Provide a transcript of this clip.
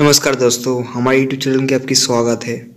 नमस्कार दोस्तों, हमारे YouTube चैनल में आपकी स्वागत है।